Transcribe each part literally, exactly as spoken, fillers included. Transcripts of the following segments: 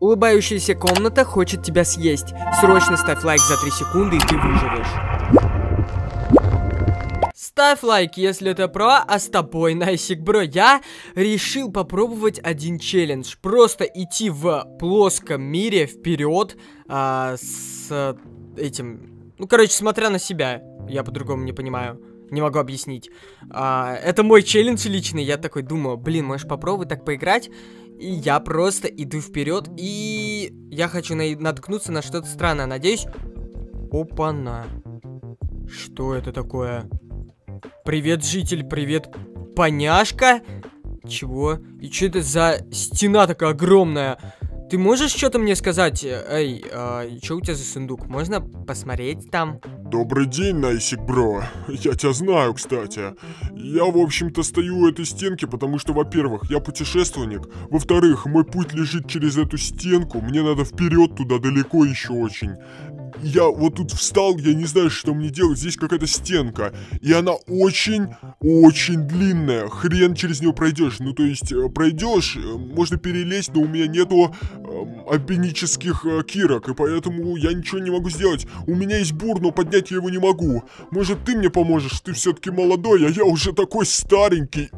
Улыбающаяся комната хочет тебя съесть. Срочно ставь лайк за три секунды, и ты выживешь. Ставь лайк, если это про, а с тобой, Nieceik бро. Я решил попробовать один челлендж. Просто идти в плоском мире вперед а, с этим... Ну, короче, смотря на себя. Я по-другому не понимаю. Не могу объяснить. А, это мой челлендж личный. Я такой думаю, блин, можешь попробовать так поиграть? И я просто иду вперед, и я хочу на... наткнуться на что-то странное. Надеюсь... Опа-на. Что это такое? Привет, житель, привет, поняшка. Чего? И что это за стена такая огромная? Ты можешь что-то мне сказать? Эй, а, что у тебя за сундук? Можно посмотреть там? Добрый день, Nieceik бро. Я тебя знаю, кстати. Я, в общем-то, стою у этой стенки, потому что, во-первых, я путешественник. Во-вторых, мой путь лежит через эту стенку. Мне надо вперед туда, далеко еще очень. Я вот тут встал, я не знаю, что мне делать. Здесь какая-то стенка. И она очень-очень длинная. Хрен через нее пройдешь. Ну, то есть, пройдешь, можно перелезть, но у меня нету э, аппенических э, кирок. И поэтому я ничего не могу сделать. У меня есть бур, но поднять я его не могу. Может, ты мне поможешь? Ты все-таки молодой, а я уже такой старенький.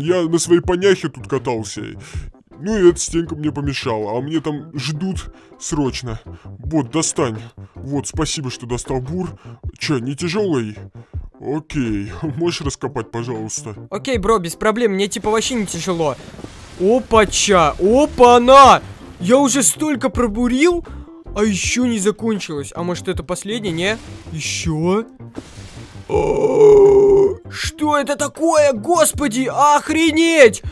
Я на своей поняхе тут катался. Ну и эта стенка мне помешала. А мне там ждут срочно. Вот, достань. Вот, спасибо, что достал бур. Че, не тяжелый? Окей, можешь раскопать, пожалуйста? Окей, бро, без проблем. Мне типа вообще не тяжело. Опа-ча, опа-на! Я уже столько пробурил... А еще не закончилось. А может, это последнее, не? Еще? Что это такое? Господи, охренеть!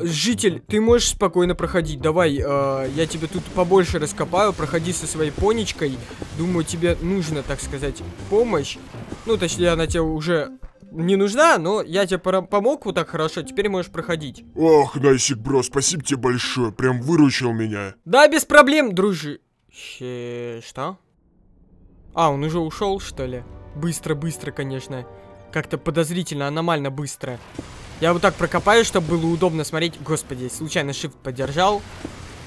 Житель, ты можешь спокойно проходить. Давай, э, я тебе тут побольше раскопаю. Проходи со своей понечкой. Думаю, тебе нужна, так сказать, помощь. Ну, точнее, она тебе уже... не нужна, но я тебе помог вот так хорошо, теперь можешь проходить. Ох, Nieceik бро, спасибо тебе большое. Прям выручил меня. Да, без проблем, дружи. Что? А, он уже ушел, что ли? Быстро-быстро, конечно. Как-то подозрительно, аномально быстро. Я вот так прокопаю, чтобы было удобно смотреть. Господи, случайно shift подержал.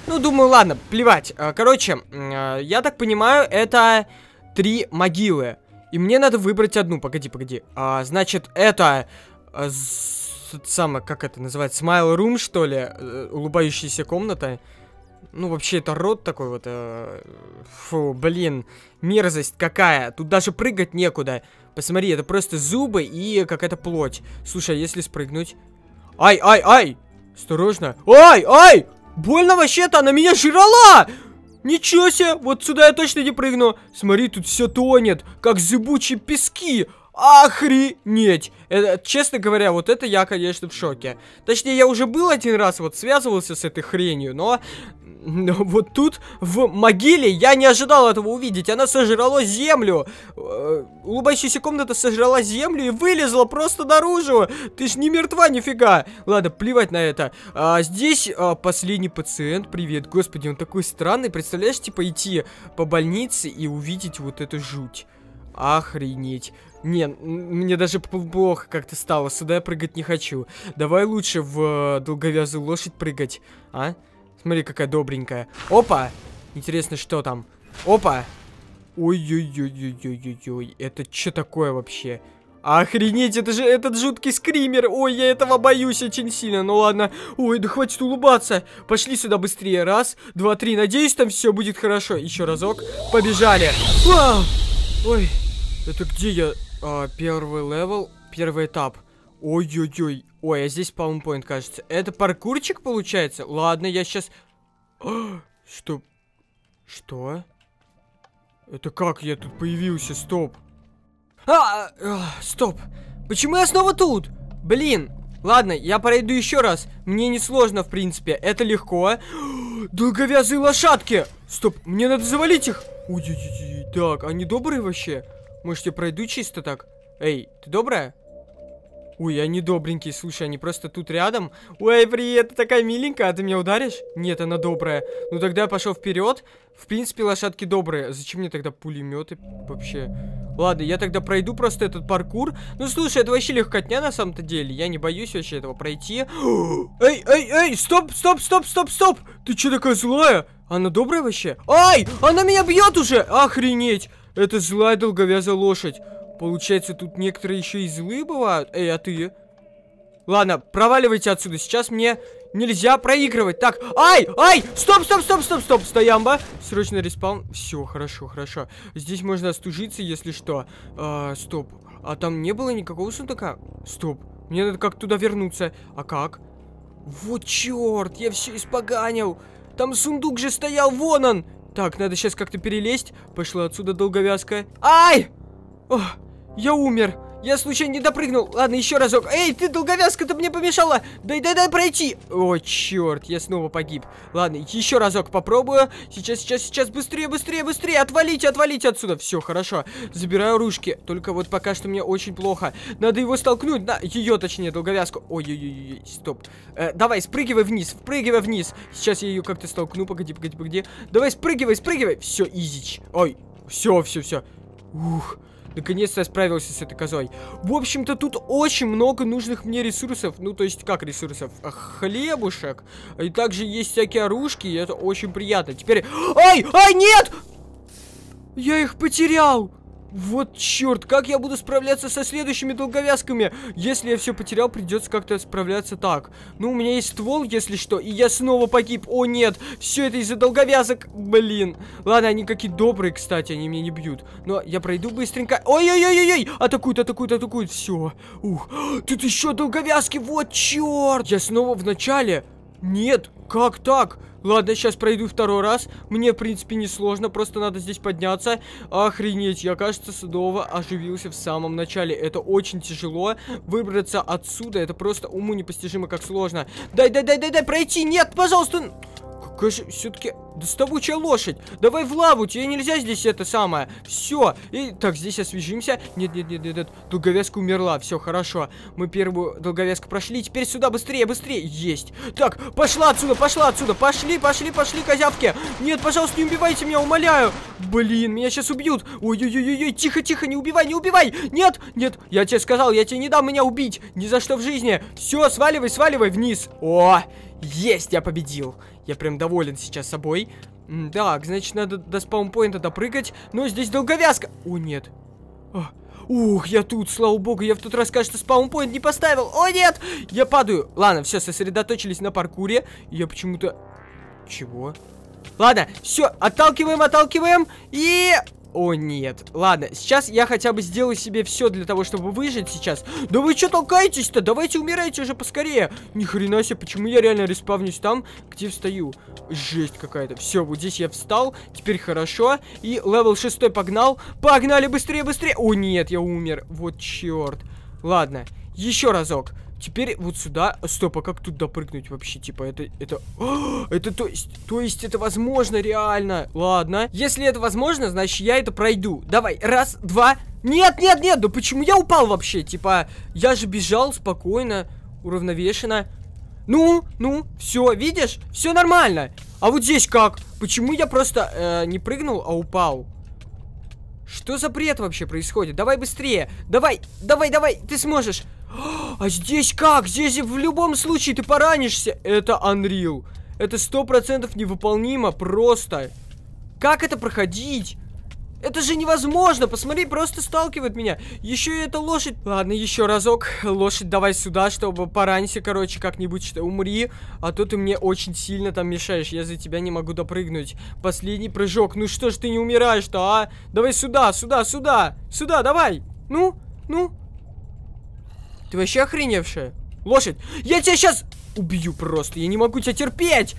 Ну, думаю, ладно, плевать. Короче, я так понимаю, это три могилы. И мне надо выбрать одну. Погоди, погоди. А, значит, это... самое, как это называется? Смайл рум, что ли? Улыбающаяся комната. Ну, вообще, это рот такой вот. Э, фу, блин. Мерзость какая. Тут даже прыгать некуда. Посмотри, это просто зубы и какая-то плоть. Слушай, а если спрыгнуть... Ай, ай, ай! Осторожно. Ай, ай! Больно вообще-то, она меня жрала! Ничего себе! Вот сюда я точно не прыгну. Смотри, тут все тонет, как зыбучие пески. Охренеть! Это, честно говоря, вот это я, конечно, в шоке. Точнее, я уже был один раз, вот, связывался с этой хренью, но... но вот тут, в могиле, я не ожидал этого увидеть. Она сожрала землю. Э, улыбающаяся комната сожрала землю и вылезла просто наружу. Ты ж не мертва, нифига. Ладно, плевать на это. А, здесь а, последний пациент. Привет, господи, он такой странный. Представляешь, типа, идти по больнице и увидеть вот эту жуть. Охренеть. Не, мне даже плохо как-то стало. Сюда я прыгать не хочу. Давай лучше в э, долговязую лошадь прыгать. А? Смотри, какая добренькая. Опа! Интересно, что там? Опа! Ой-ой-ой-ой-ой-ой-ой. Это что такое вообще? Охренеть, это же этот жуткий скример. Ой, я этого боюсь очень сильно. Ну ладно. Ой, да хватит улыбаться. Пошли сюда быстрее. Раз, два, три. Надеюсь, там все будет хорошо. Еще разок. Побежали. А! Ой. Это где я? А, первый левел, первый этап. Ой-ой-ой. Ой, а здесь паунпоинт, кажется. Это паркурчик получается? Ладно, я сейчас... А, что? Что? Это как я тут появился? Стоп. А, а, стоп. Почему я снова тут? Блин. Ладно, я пройду еще раз. Мне не сложно, в принципе. Это легко. Долговязые лошадки. Стоп, мне надо завалить их. Ой-ой-ой. Так, они добрые вообще? Может, я пройду чисто так? Эй, ты добрая? Ой, они добренькие, слушай, они просто тут рядом. Ой, привет, ты такая миленькая, а ты меня ударишь? Нет, она добрая. Ну тогда я пошел вперед. В принципе, лошадки добрые. Зачем мне тогда пулеметы вообще? Ладно, я тогда пройду просто этот паркур. Ну слушай, это вообще легкотня на самом-то деле. Я не боюсь вообще этого пройти. Эй, эй, эй, стоп, стоп, стоп, стоп, стоп. Ты че такая злая? Она добрая вообще? Ай, она меня бьет уже. Охренеть. Это злая долговязая лошадь. Получается, тут некоторые еще и злые бывают. Эй, а ты? Ладно, проваливайте отсюда. Сейчас мне нельзя проигрывать. Так, ай, ай, стоп, стоп, стоп, стоп, стоп, стоямба. Срочно респаун. Все, хорошо, хорошо. Здесь можно остужиться, если что. А, стоп, а там не было никакого сундука? Стоп, мне надо как туда вернуться. А как? Вот черт, я все испоганил. Там сундук же стоял, вон он. Так, надо сейчас как-то перелезть. Пошла отсюда долговязка. Ай! О, я умер. Я случайно не допрыгнул. Ладно, еще разок. Эй, ты, долговязка, ты мне помешала. Дай, дай, дай пройти. О, черт, я снова погиб. Ладно, еще разок попробую. Сейчас, сейчас, сейчас. Быстрее, быстрее, быстрее. Отвалите, отвалите отсюда. Все, хорошо. Забираю ружки. Только вот пока что мне очень плохо. Надо его столкнуть. На, ее, точнее, долговязку. Ой-ой-ой, стоп. Э, давай, спрыгивай вниз, спрыгивай вниз. Сейчас я ее как-то столкну. Погоди, погоди, погоди. Давай, спрыгивай, спрыгивай. Все, изич. Ой, все, все, все. Ух. Наконец-то я справился с этой козой. В общем-то, тут очень много нужных мне ресурсов. Ну, то есть, как ресурсов? Хлебушек. И также есть всякие оружки, и это очень приятно. Теперь... Ай! Ай, нет! Я их потерял! Вот черт, как я буду справляться со следующими долговязками? Если я все потерял, придется как-то справляться так. Ну, у меня есть ствол, если что, и я снова погиб. О, нет, все это из-за долговязок. Блин. Ладно, они какие добрые, кстати, они меня не бьют. Но я пройду быстренько. Ой-ой-ой-ой-ой! Атакуют, атакуют, атакуют. Все. Ух, тут еще долговязки. Вот черт! Я снова в начале. Нет, как так? Ладно, сейчас пройду второй раз. Мне, в принципе, несложно. Просто надо здесь подняться. Охренеть. Я, кажется, снова оживился в самом начале. Это очень тяжело. Выбраться отсюда. Это просто уму непостижимо, как сложно. Дай-дай-дай-дай-дай пройти. Нет, пожалуйста. Какая же все-таки доставучая лошадь. Давай в лаву. Тебе нельзя здесь это самое. Все. И так, здесь освежимся. Нет-нет-нет-нет. Долговязка умерла. Все, хорошо. Мы первую долговязку прошли. Теперь сюда быстрее, быстрее. Есть. Так, пошла отсюда, пошла отсюда. Пошли, пошли, пошли, козявки. Нет, пожалуйста, не убивайте меня, умоляю. Блин, меня сейчас убьют. Ой-ой-ой-ой. Тихо-тихо, не убивай, не убивай. Нет, нет. Я тебе сказал, я тебе не дам меня убить. Ни за что в жизни. Все, сваливай, сваливай вниз. О, есть, я победил. Я прям доволен сейчас собой. М, так, значит, надо до спаунпоинта допрыгать. Но здесь долговязка. О, нет. А, ух, я тут, слава богу. Я в тот раз, кажется, спаунпоинт не поставил. О, нет. Я падаю. Ладно, все, сосредоточились на паркуре. Я почему-то... Чего? Ладно, все, отталкиваем, отталкиваем. И... О, нет. Ладно, сейчас я хотя бы сделаю себе все для того, чтобы выжить сейчас. Да вы что толкаетесь-то? Давайте умирайте уже поскорее. Ни хрена себе, почему я реально респавнюсь там, где встаю? Жесть какая-то. Все, вот здесь я встал. Теперь хорошо. И левел шестой погнал. Погнали, быстрее, быстрее. О, нет, я умер. Вот черт. Ладно, еще разок. Теперь вот сюда. Стоп, а как тут допрыгнуть вообще? Типа, это... Это... О, это то есть... То есть это возможно реально. Ладно. Если это возможно, значит я это пройду. Давай. Раз, два. Нет, нет, нет. Да почему я упал вообще? Типа, я же бежал спокойно, уравновешенно. Ну, ну, все, видишь? Все нормально. А вот здесь как? Почему я просто э, не прыгнул, а упал? Что за бред вообще происходит? Давай быстрее. Давай, давай, давай. Ты сможешь. А здесь как? Здесь в любом случае ты поранишься. Это Unreal. Это сто процентов невыполнимо просто. Как это проходить? Это же невозможно. Посмотри, просто сталкивает меня. Еще и эта лошадь. Ладно, еще разок. Лошадь, давай сюда, чтобы поранься, короче, как-нибудь, что умри. А то ты мне очень сильно там мешаешь. Я за тебя не могу допрыгнуть. Последний прыжок. Ну что ж ты не умираешь-то, а? Давай сюда, сюда, сюда. Сюда, давай. Ну, ну. Ты вообще охреневшая? Лошадь, я тебя сейчас убью просто. Я не могу тебя терпеть.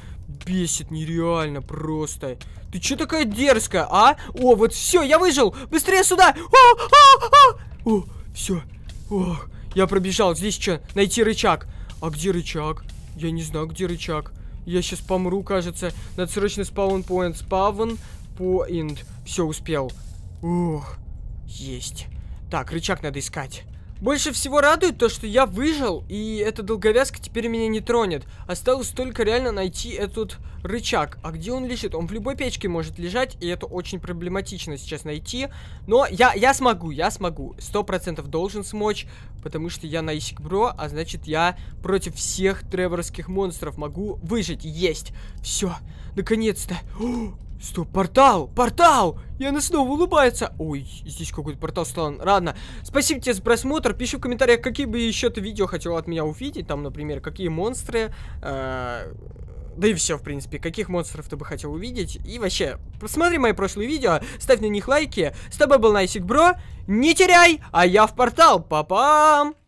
Бесит нереально просто. Ты че такая дерзкая, а? О, вот все, я выжил. Быстрее сюда. О, о, о. О, все. О, я пробежал. Здесь что? Найти рычаг. А где рычаг? Я не знаю, где рычаг. Я сейчас помру, кажется. Надо срочно спаунпоинт. Спаунпоинт. Все, успел. Ох, есть. Так, рычаг надо искать. Больше всего радует то, что я выжил, и эта долговязка теперь меня не тронет. Осталось только реально найти этот рычаг. А где он лежит? Он в любой печке может лежать, и это очень проблематично сейчас найти. Но я, я смогу, я смогу. Сто процентов должен смочь, потому что я Nieceik бро, а значит я против всех треворских монстров могу выжить. Есть. Все, наконец-то. Стоп, портал, портал! И она снова улыбается. Ой, здесь какой-то портал стал. Ладно, спасибо тебе за просмотр. Пиши в комментариях, какие бы еще ты видео хотел от меня увидеть. Там, например, какие монстры. Э да и все, в принципе. Каких монстров ты бы хотел увидеть. И вообще, посмотри мои прошлые видео, ставь на них лайки. С тобой был Nieceik бро. Не теряй, а я в портал. Па-пам!